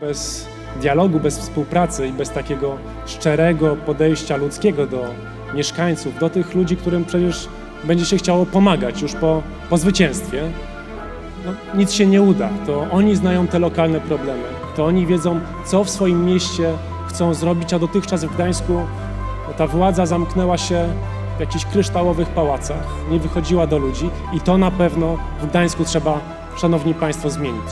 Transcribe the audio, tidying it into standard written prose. Bez dialogu, bez współpracy i bez takiego szczerego podejścia ludzkiego do mieszkańców, do tych ludzi, którym przecież będzie się chciało pomagać już po zwycięstwie, no, nic się nie uda. To oni znają te lokalne problemy, to oni wiedzą, co w swoim mieście chcą zrobić, a dotychczas w Gdańsku ta władza zamknęła się w jakichś kryształowych pałacach, nie wychodziła do ludzi i to na pewno w Gdańsku trzeba, szanowni państwo, zmienić.